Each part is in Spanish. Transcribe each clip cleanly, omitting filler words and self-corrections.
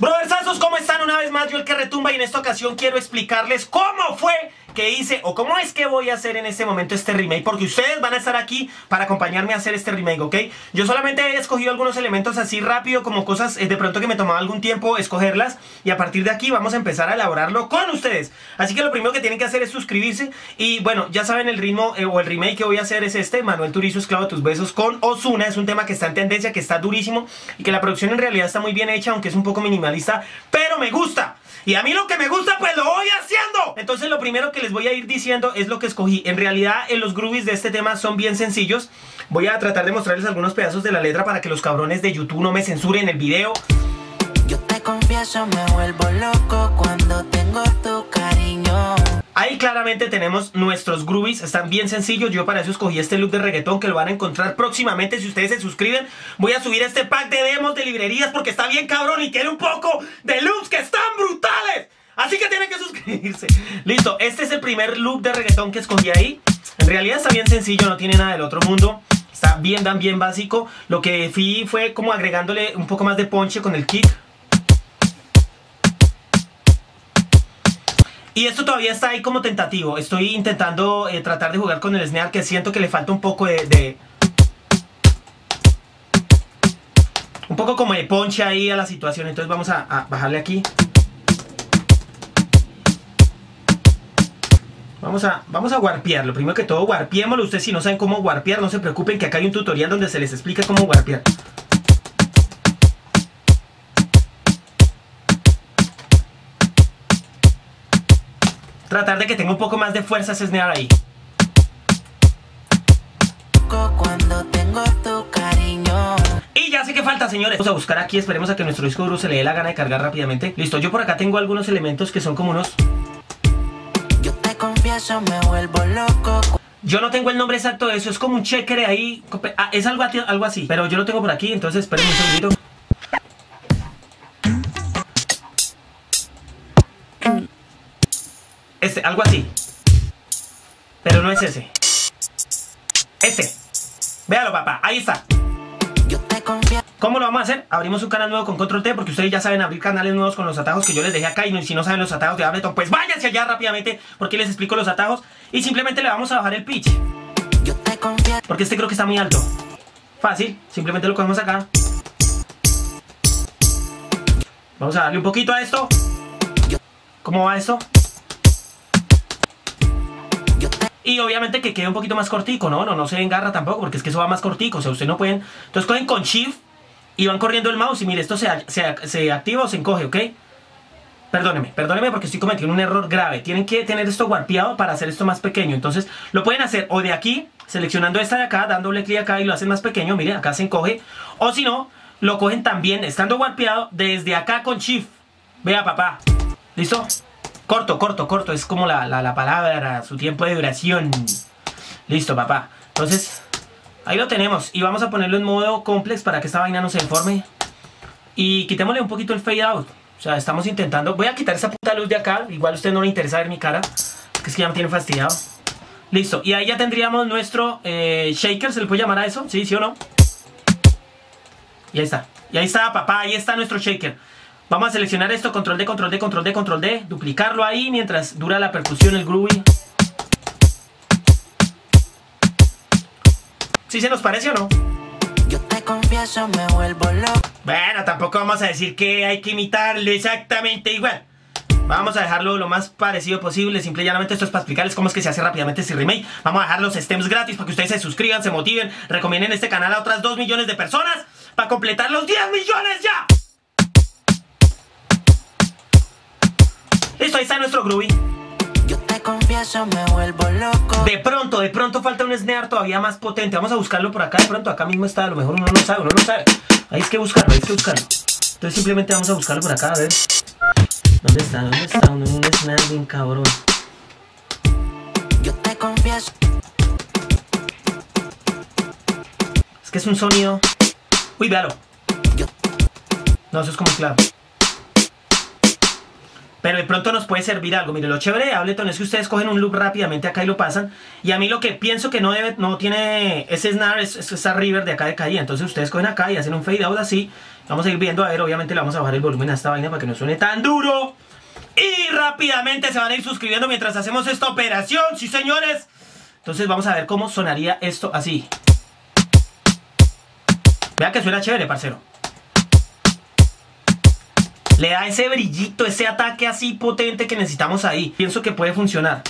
Brothersazos, ¿cómo están? Una vez más yo el que retumba, y en esta ocasión quiero explicarles cómo fue que hice o cómo es que voy a hacer en este momento este remake, porque ustedes van a estar aquí para acompañarme a hacer este remake, ¿ok? Yo solamente he escogido algunos elementos así rápido, como cosas de pronto que me tomaba algún tiempo escogerlas, y a partir de aquí vamos a empezar a elaborarlo con ustedes. Así que lo primero que tienen que hacer es suscribirse, y bueno, ya saben el ritmo o el remake que voy a hacer es este, Manuel Turizo, Esclavo de tus besos con Ozuna. Es un tema que está en tendencia, que está durísimo, y que la producción en realidad está muy bien hecha, aunque es un poco minimalista, pero me gusta. Y a mí lo que me gusta pues lo voy haciendo. Entonces lo primero que les voy a ir diciendo es lo que escogí. En realidad los groovies de este tema son bien sencillos. Voy a tratar de mostrarles algunos pedazos de la letra para que los cabrones de YouTube no me censuren el video. Yo te confieso, me vuelvo loco cuando tengo tu cariño. Ahí claramente tenemos nuestros groovies, están bien sencillos. Yo para eso escogí este look de reggaetón que lo van a encontrar próximamente. Si ustedes se suscriben, voy a subir este pack de demos de librerías porque está bien cabrón y tiene un poco de looks que están brutales. Así que tienen que suscribirse. Listo, este es el primer look de reggaetón que escogí ahí. En realidad está bien sencillo, no tiene nada del otro mundo. Está bien, bien básico. Lo que fui fue como agregándole un poco más de ponche con el kick. Y esto todavía está ahí como tentativo. Estoy intentando tratar de jugar con el snare, que siento que le falta un poco de un poco como de ponche ahí a la situación. Entonces vamos a bajarle aquí. Vamos a warpearlo. Primero que todo, warpeémoslo. Ustedes si no saben cómo warpear, no se preocupen, que acá hay un tutorial donde se les explica cómo warpear. Tratar de que tenga un poco más de fuerza ese snare ahí. Cuando tengo tu cariño. Y ya sé que falta, señores. Vamos a buscar aquí, esperemos a que nuestro disco duro se le dé la gana de cargar rápidamente. Listo, yo por acá tengo algunos elementos que son como unos... Yo te confieso, me vuelvo loco. Yo no tengo el nombre exacto de eso, es como un checker ahí. Ah, es algo así, pero yo lo tengo por aquí, entonces espérenme un segundito. Este, algo así. Pero no es ese. Este. Véalo, papá, ahí está. ¿Cómo lo vamos a hacer? Abrimos un canal nuevo con Control T, porque ustedes ya saben abrir canales nuevos con los atajos que yo les dejé acá. Y si no saben los atajos de Ableton, pues váyanse allá rápidamente, porque les explico los atajos. Y simplemente le vamos a bajar el pitch, porque este creo que está muy alto. Fácil, simplemente lo cogemos acá. Vamos a darle un poquito a esto. ¿Cómo va esto? Y obviamente que quede un poquito más cortico, ¿no? No se engarra tampoco, porque es que eso va más cortico. O sea, ustedes no pueden... Entonces cogen con Shift y van corriendo el mouse. Y mire, esto se activa o se encoge, ¿ok? Perdónenme porque estoy cometiendo un error grave. Tienen que tener esto warpeado para hacer esto más pequeño. Entonces lo pueden hacer o de aquí, seleccionando esta de acá, dándole clic acá y lo hacen más pequeño. Mire, acá se encoge. O si no, lo cogen también, estando warpeado, desde acá con Shift. Vea, papá. ¿Listo? Corto, es como la palabra, su tiempo de duración. Listo, papá. Entonces, ahí lo tenemos. Y vamos a ponerlo en modo complex para que esta vaina no se deforme. Y quitémosle un poquito el fade out. O sea, estamos intentando... Voy a quitar esa puta luz de acá. Igual a usted no le interesa ver mi cara, que es que ya me tiene fastidiado. Listo. Y ahí ya tendríamos nuestro shaker, ¿se le puede llamar a eso? ¿Sí o no? Y ahí está. Y ahí está, papá. Ahí está nuestro shaker. Vamos a seleccionar esto, control D, duplicarlo ahí mientras dura la percusión, el groovy. ¿Sí se nos parece o no? Yo te confieso, me vuelvo loco. Bueno, tampoco vamos a decir que hay que imitarlo exactamente igual. Vamos a dejarlo lo más parecido posible. Simple y llanamente esto es para explicarles cómo es que se hace rápidamente este remake. Vamos a dejar los stems gratis para que ustedes se suscriban, se motiven, recomienden este canal a otras 2 millones de personas para completar los 10 millones ya. Listo, ahí está nuestro groovy. Yo te confieso, me vuelvo loco. De pronto falta un snare todavía más potente. Vamos a buscarlo por acá, de pronto acá mismo está. A lo mejor uno no sabe. Hay que buscarlo. Entonces simplemente vamos a buscarlo por acá, a ver. ¿Dónde está? Un snare bien cabrón. Yo te confieso. Es que es un sonido. Uy, véalo. No, eso es como clave. pero de pronto nos puede servir algo. Mire, lo chévere de Ableton es que ustedes cogen un loop rápidamente acá y lo pasan. Y a mí lo que pienso que no tiene ese snare es esa river de acá de caída. Entonces ustedes cogen acá y hacen un fade out así. Vamos a ir viendo, a ver, obviamente le vamos a bajar el volumen a esta vaina para que no suene tan duro. Y rápidamente se van a ir suscribiendo mientras hacemos esta operación, sí señores. Entonces vamos a ver cómo sonaría esto así. Vea que suena chévere, parcero. Le da ese brillito, ese ataque así potente que necesitamos ahí. Pienso que puede funcionar.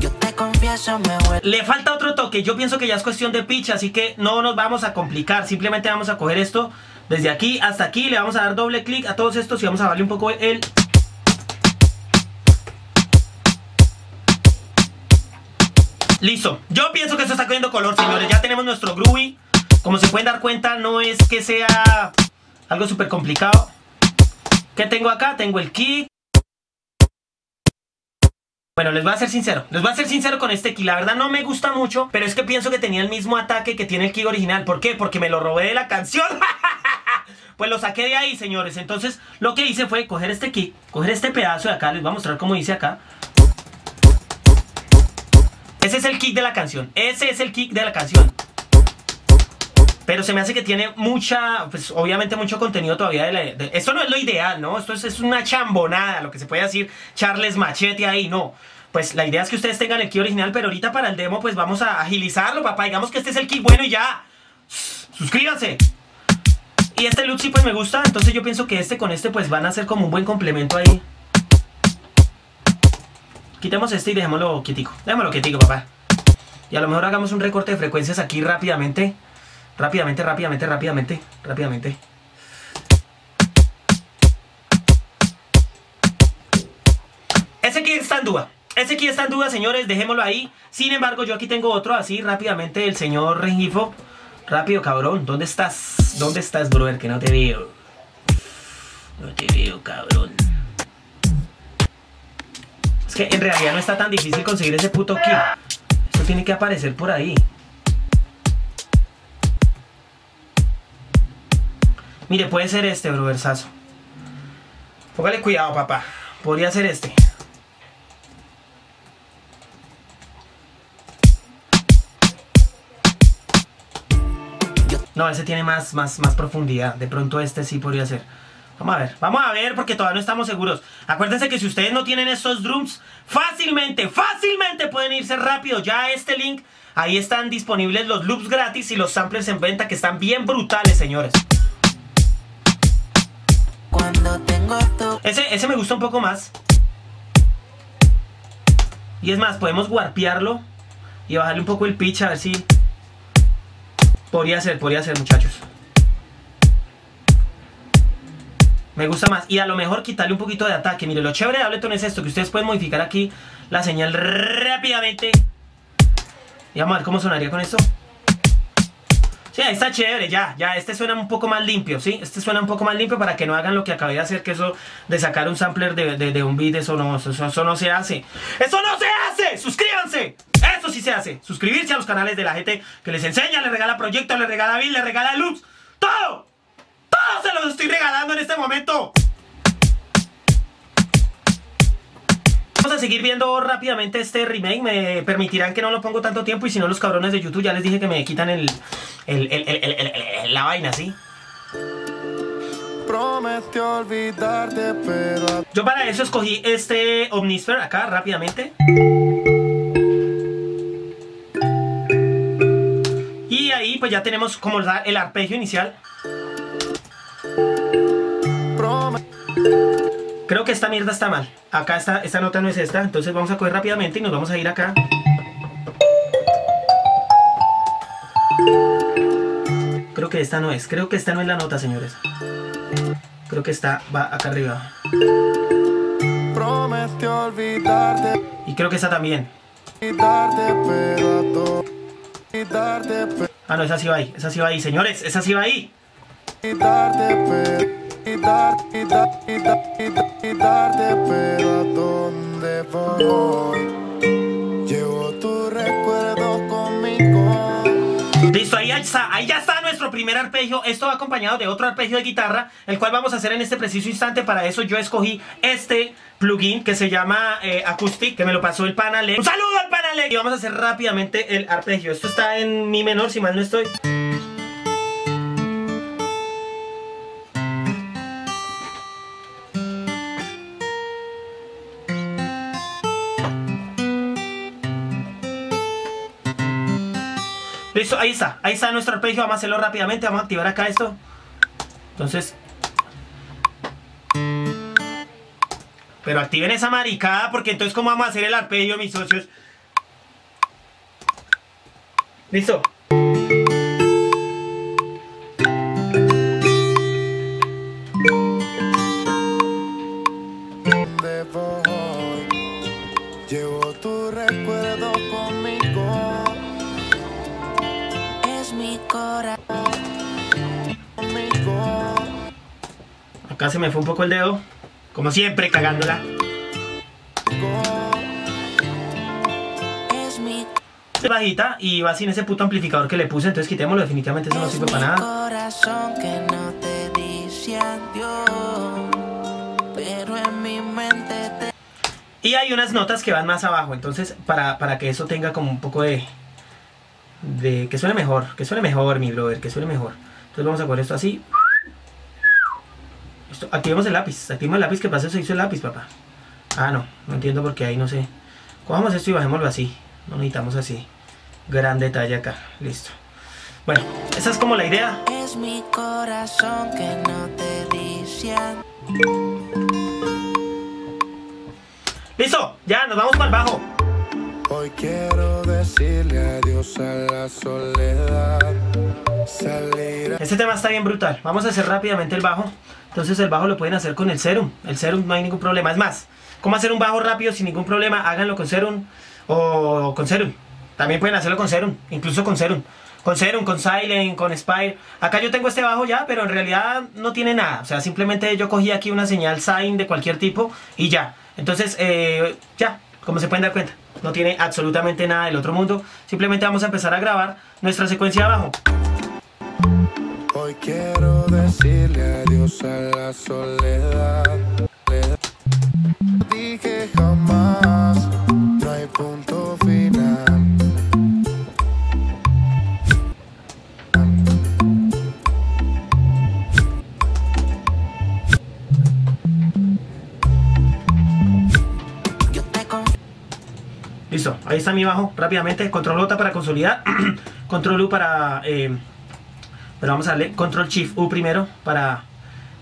Yo te confieso, me voy. Le falta otro toque. Yo pienso que ya es cuestión de pitch, así que no nos vamos a complicar. Simplemente vamos a coger esto desde aquí hasta aquí. Le vamos a dar doble clic a todos estos y vamos a darle un poco el... Listo. Yo pienso que esto está cogiendo color, señores. Ya tenemos nuestro groovy. Como se pueden dar cuenta, no es que sea algo súper complicado. ¿Qué tengo acá? Tengo el kick. Bueno, les voy a ser sincero. Les voy a ser sincero con este kick. La verdad no me gusta mucho, pero es que pienso que tenía el mismo ataque que tiene el kick original. ¿Por qué? Porque me lo robé de la canción. Pues lo saqué de ahí, señores. Entonces, lo que hice fue coger este kick, coger este pedazo de acá. Les voy a mostrar cómo hice acá. Ese es el kick de la canción. Ese es el kick de la canción. Pero se me hace que tiene mucha, pues obviamente mucho contenido todavía de esto no es lo ideal, ¿no? Esto es una chambonada, lo que se puede decir Charles Machete ahí, no. Pues la idea es que ustedes tengan el kick original, pero ahorita para el demo pues vamos a agilizarlo, papá. Digamos que este es el kick bueno y ya. Suscríbanse. Y este look sí pues me gusta, entonces yo pienso que este con este pues van a ser como un buen complemento ahí. Quitemos este y dejémoslo quietico. Dejémoslo quietico, papá. Y a lo mejor hagamos un recorte de frecuencias aquí rápidamente. Rápidamente. Ese aquí está en duda. Ese aquí está en duda, señores. Dejémoslo ahí. Sin embargo, yo aquí tengo otro así rápidamente. El señor Rengifo. Rápido, cabrón. ¿Dónde estás? ¿Dónde estás, brother? Que no te veo. No te veo, cabrón. Es que en realidad no está tan difícil conseguir ese puto kick. Esto tiene que aparecer por ahí. Mire, puede ser este, bro, versazo. Póngale cuidado, papá. Podría ser este. No, ese tiene más profundidad. De pronto este sí podría ser. Vamos a ver porque todavía no estamos seguros. Acuérdense que si ustedes no tienen estos drums, fácilmente pueden irse rápido ya a este link. Ahí están disponibles los loops gratis y los samplers en venta que están bien brutales, señores. Ese me gusta un poco más. Y es más, podemos warpearlo y bajarle un poco el pitch a ver si... Podría ser, muchachos. Me gusta más. Y a lo mejor quitarle un poquito de ataque. Mire, lo chévere de Ableton es esto, que ustedes pueden modificar aquí la señal rápidamente. Y vamos a ver cómo sonaría con esto. Sí, ahí está chévere, ya, este suena un poco más limpio, ¿sí? Este suena un poco más limpio para que no hagan lo que acabé de hacer, que eso de sacar un sampler de un beat, eso no se hace. ¡Eso no se hace! ¡Suscríbanse! Eso sí se hace, suscribirse a los canales de la gente que les enseña, les regala proyectos, les regala beats, les regala loops, ¡todo! ¡Todo se los estoy regalando en este momento! Vamos a seguir viendo rápidamente este remake. Me permitirán que no lo pongo tanto tiempo. Y si no, los cabrones de YouTube, ya les dije que me quitan la vaina, ¿sí? Promete olvidarte, pero... Yo para eso escogí este Omnisphere acá rápidamente. Y ahí pues ya tenemos como el arpegio inicial. Creo que esta mierda está mal. Acá está, esta nota no es esta. Entonces vamos a coger rápidamente y nos vamos a ir acá. Creo que esta no es. Creo que esta no es la nota, señores. Creo que esta va acá arriba. Promete olvidarte. Y creo que esta también. Ah, no, esa sí va ahí. Esa sí va ahí, señores. Esa sí va ahí. Quitarte, pero ¿a dónde voy? Llevo tu recuerdo conmigo. Listo, ahí Ahí ya está nuestro primer arpegio. Esto va acompañado de otro arpegio de guitarra, el cual vamos a hacer en este preciso instante. Para eso yo escogí este plugin que se llama Acoustic, que me lo pasó el pana Alex. ¡Un saludo al pana Alex! Y vamos a hacer rápidamente el arpegio. Esto está en mi menor, si mal no estoy. Listo, ahí está nuestro arpegio. Vamos a hacerlo rápidamente, vamos a activar acá esto. Entonces, pero activen esa maricada, porque entonces ¿cómo vamos a hacer el arpegio, mis socios? Listo. Acá se me fue un poco el dedo, como siempre, cagándola. Es bajita y va sin ese puto amplificador que le puse, entonces quitémoslo, definitivamente eso no sirve para nada. Corazón que no te dice adiós, pero en mi mente te... Y hay unas notas que van más abajo, entonces para que eso tenga como un poco de que suene mejor, mi brother, que suene mejor. Entonces vamos a poner esto así. Esto, activemos el lápiz, que pasa eso hizo el lápiz, papá. Ah, no, no entiendo por qué ahí, no sé. Cojamos esto y bajémoslo así. No necesitamos así gran detalle acá, listo. Bueno, esa es como la idea. Es mi corazón que no te dice. Listo, ya, nos vamos para el bajo. Hoy quiero decirle adiós a la soledad. Este tema está bien brutal. Vamos a hacer rápidamente el bajo. Entonces el bajo lo pueden hacer con el Serum. El Serum no hay ningún problema. Es más, ¿cómo hacer un bajo rápido sin ningún problema? Háganlo con Serum o con Serum. También pueden hacerlo con Serum, incluso con Serum. Con Serum, con Silent, con Spire. Acá yo tengo este bajo ya, pero en realidad no tiene nada. O sea, simplemente yo cogí aquí una señal Sign de cualquier tipo y ya. Entonces, ya, como se pueden dar cuenta, no tiene absolutamente nada del otro mundo. Simplemente vamos a empezar a grabar nuestra secuencia de bajo. Hoy quiero decirle adiós a la soledad. Dije jamás, no hay punto final. Listo, ahí está mi bajo, rápidamente. Control J para consolidar. Control U para... pero vamos a darle Control Shift U primero para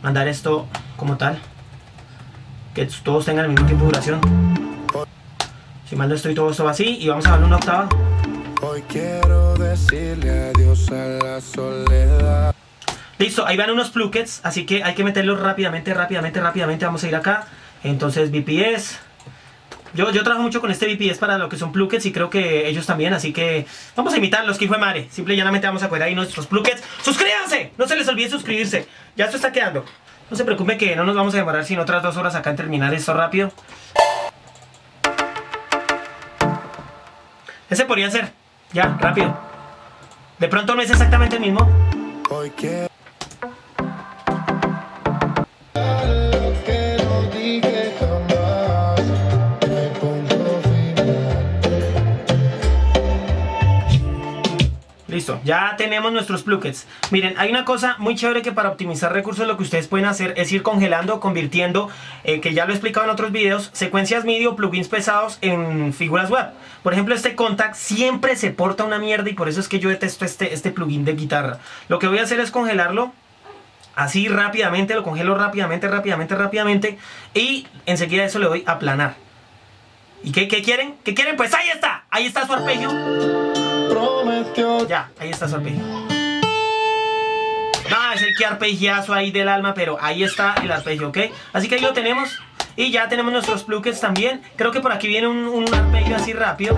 mandar esto como tal, que todos tengan el mismo tiempo de duración. Si mal no estoy, todo esto va así y vamos a darle una octava. Hoy quiero decirle adiós a la soledad. Listo, ahí van unos pluckets, así que hay que meterlos rápidamente. Vamos a ir acá. Entonces BPS. Yo trabajo mucho con este BPS para lo que son pluckets y creo que ellos también, así que vamos a imitarlos, que hijo de madre. Simple y llanamente vamos a coger ahí nuestros pluckets. ¡Suscríbanse! No se les olvide suscribirse. Ya esto está quedando. No se preocupe que no nos vamos a demorar sin otras 2 horas acá en terminar esto rápido. Ese podría ser. Ya, rápido. De pronto no es exactamente el mismo. Listo, ya tenemos nuestros pluckets. Miren, hay una cosa muy chévere que para optimizar recursos lo que ustedes pueden hacer es ir congelando, convirtiendo, que ya lo he explicado en otros videos, secuencias MIDI o plugins pesados en figuras web. Por ejemplo, este Kontakt siempre se porta una mierda y por eso es que yo detesto este plugin de guitarra. Lo que voy a hacer es congelarlo así rápidamente, lo congelo rápidamente y enseguida a eso le doy a aplanar. ¿Y qué quieren? ¿Qué quieren? Pues ahí está su arpegio. Ya, ahí está su arpegio. No, es el que arpegiazo ahí del alma, pero ahí está el arpegio, ¿ok? Así que ahí lo tenemos. Y ya tenemos nuestros pluckets también. Creo que por aquí viene un arpegio así rápido.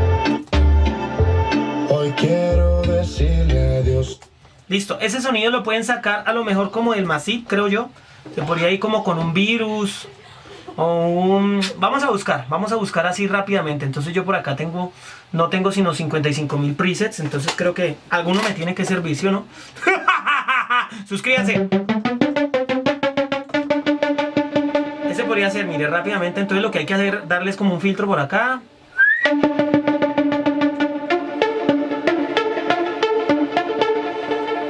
Hoy quiero decirle adiós. Listo, ese sonido lo pueden sacar a lo mejor como del Massive, creo yo. Se podría ir como con un virus. Vamos a buscar así rápidamente. Entonces yo por acá tengo, no tengo sino 55.000 presets, entonces creo que alguno me tiene que servir, ¿sí o no? Suscríbanse. Ese podría ser, mire, rápidamente. Entonces lo que hay que hacer, darles como un filtro por acá.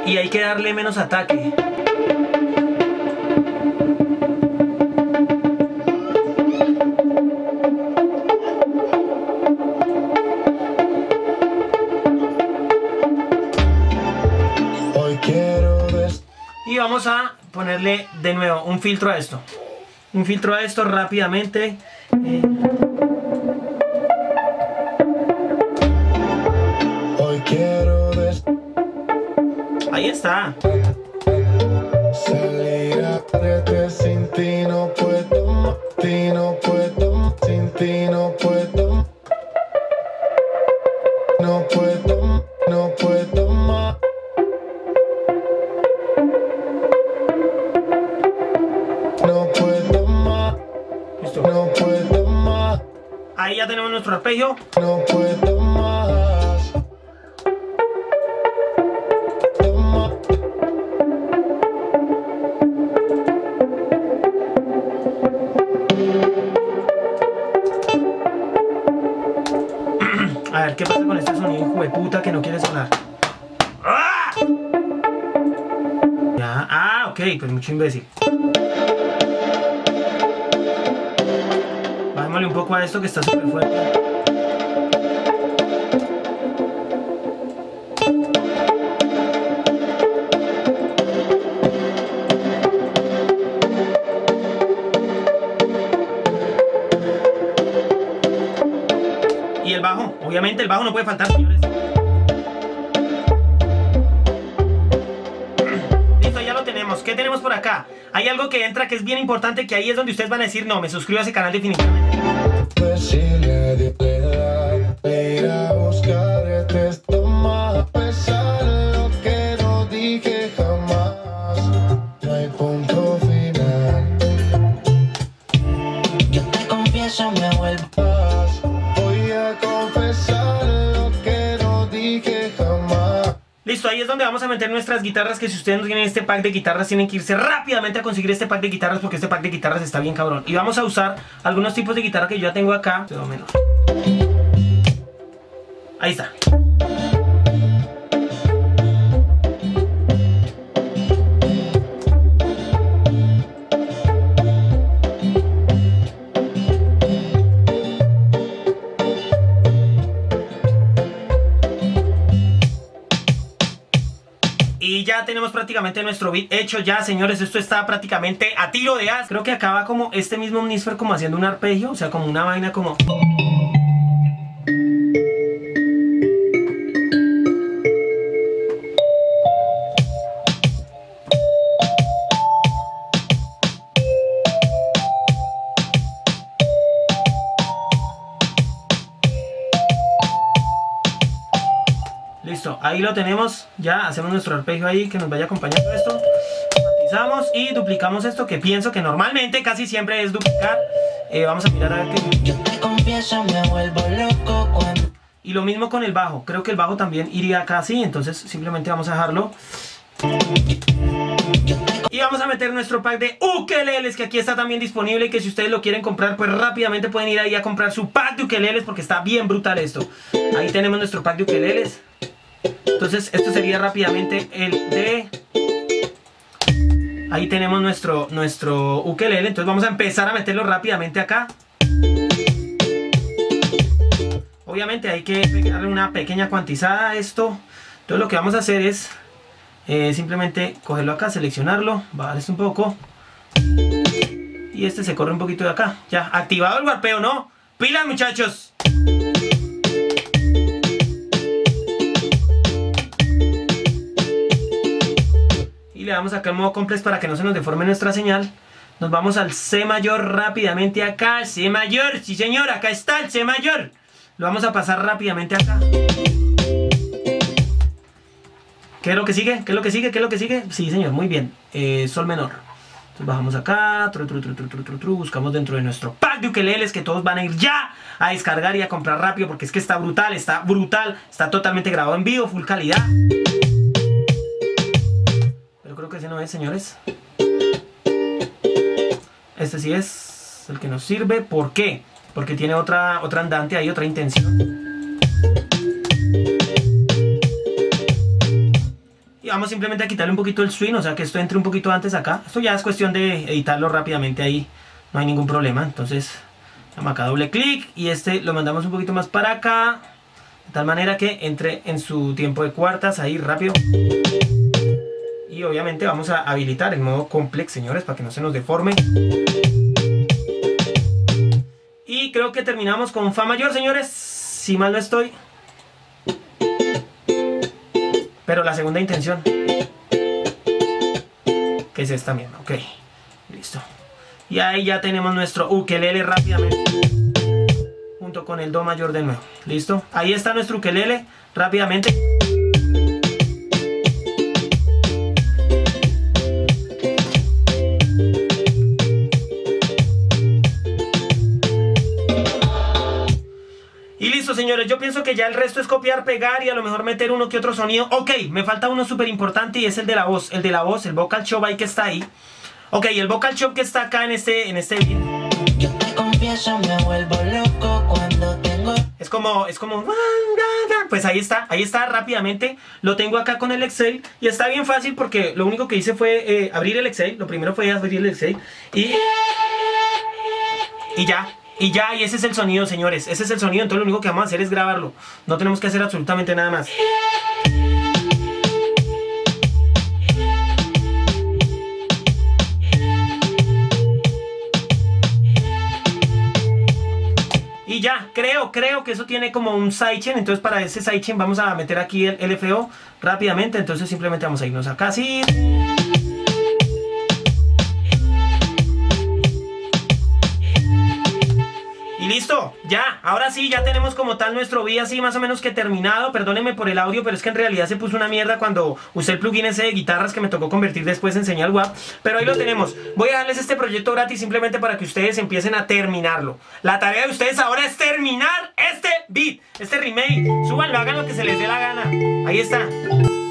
Y hay que darle menos ataque. Y vamos a ponerle de nuevo un filtro a esto. Un filtro a esto rápidamente. Hoy quiero ver. Ahí está. Salir a tres sin ti no puedo, ti no puedo, sin ti no puedo. No puedo, no puedo más. No puedo más. Listo. No puedo más. Ahí ya tenemos nuestro arpegio. No puedo más. A ver qué pasa con este sonido, hijo de puta, que no quiere sonar. ¡Ah! Ya, ok, pues mucho imbécil. Vámonos un poco a esto que está súper fuerte. Y el bajo, obviamente el bajo no puede faltar, señores. Listo, ya lo tenemos. ¿Qué tenemos por acá? Hay algo que entra que es bien importante, que ahí es donde ustedes van a decir, no, me suscribo a ese canal definitivamente. Listo, ahí es donde vamos a meter nuestras guitarras, que si ustedes no tienen este pack de guitarras tienen que irse rápidamente a conseguir este pack de guitarras, porque este pack de guitarras está bien cabrón. Y vamos a usar algunos tipos de guitarra que yo ya tengo acá. Ahí está. Y ya tenemos prácticamente nuestro beat hecho ya, señores. Esto está prácticamente a tiro de as. Creo que acaba como este mismo Omnisphere como haciendo un arpegio, o sea, como una vaina como... Listo, ahí lo tenemos, ya hacemos nuestro arpegio ahí que nos vaya acompañando esto. Matizamos y duplicamos esto, que pienso que normalmente casi siempre es duplicar. Vamos a mirar a ver qué... Yo te confieso, me vuelvo loco cuando... Y lo mismo con el bajo, creo que el bajo también iría acá así, entonces simplemente vamos a dejarlo. Y vamos a meter nuestro pack de ukeleles, que aquí está también disponible, y que si ustedes lo quieren comprar, pues rápidamente pueden ir ahí a comprar su pack de ukeleles, porque está bien brutal esto. Ahí tenemos nuestro pack de ukeleles. Entonces esto sería rápidamente el de... Ahí tenemos nuestro ukelele. Entonces vamos a empezar a meterlo rápidamente acá. Obviamente hay que darle una pequeña cuantizada a esto. Entonces lo que vamos a hacer es simplemente cogerlo acá, seleccionarlo, bajar esto un poco. Y este se corre un poquito de acá. Ya, activado el warpeo, ¿no? ¡Pilas, muchachos! Le damos acá el modo complex para que no se nos deforme nuestra señal. Nos vamos al C mayor rápidamente acá. C mayor, sí señor, acá está el C mayor. Lo vamos a pasar rápidamente acá. ¿Qué es lo que sigue? ¿Qué es lo que sigue? ¿Qué es lo que sigue? Sí señor, muy bien. Sol menor. Entonces bajamos acá, buscamos dentro de nuestro pack de ukeleles, que todos van a ir ya a descargar y a comprar rápido, porque es que está brutal, está totalmente grabado en vivo, full calidad. Pero creo que ese no es, señores. Este sí es el que nos sirve. ¿Por qué? Porque tiene otra andante ahí, otra intención. Y vamos simplemente a quitarle un poquito el swing, o sea que esto entre un poquito antes acá. Esto ya es cuestión de editarlo rápidamente ahí, no hay ningún problema. Entonces, vamos acá, doble clic, y este lo mandamos un poquito más para acá, de tal manera que entre en su tiempo de cuartas ahí rápido. Y obviamente vamos a habilitar el modo complex, señores, para que no se nos deforme. Y creo que terminamos con Fa mayor, señores, si mal no estoy. Pero la segunda intención, que es esta misma, ok. Listo. Y ahí ya tenemos nuestro ukelele rápidamente, junto con el Do mayor de nuevo. Listo. Ahí está nuestro ukelele rápidamente. Señores, yo pienso que ya el resto es copiar, pegar y a lo mejor meter uno que otro sonido. Ok, me falta uno súper importante, y es el de la voz. El de la voz, el vocal chop ahí que está ahí. Ok, el vocal chop que está acá en este video. Yo te confieso, me vuelvo loco cuando tengo... Es como... Pues ahí está rápidamente. Lo tengo acá con el Excel, y está bien fácil porque lo único que hice fue abrir el Excel. Lo primero fue abrir el Excel y ya. Y ya, y ese es el sonido, señores. Ese es el sonido, entonces lo único que vamos a hacer es grabarlo. No tenemos que hacer absolutamente nada más. Y ya, creo que eso tiene como un sidechain. Entonces para ese sidechain vamos a meter aquí el LFO rápidamente. Entonces simplemente vamos a irnos acá así. Listo, ya, ahora sí, ya tenemos como tal nuestro video así más o menos que terminado. Perdónenme por el audio, pero es que en realidad se puso una mierda cuando usé el plugin ese de guitarras que me tocó convertir después en señal WAV. Pero ahí lo tenemos. Voy a darles este proyecto gratis simplemente para que ustedes empiecen a terminarlo. La tarea de ustedes ahora es terminar este beat, este remake. Súbanlo, hagan lo que se les dé la gana. Ahí está.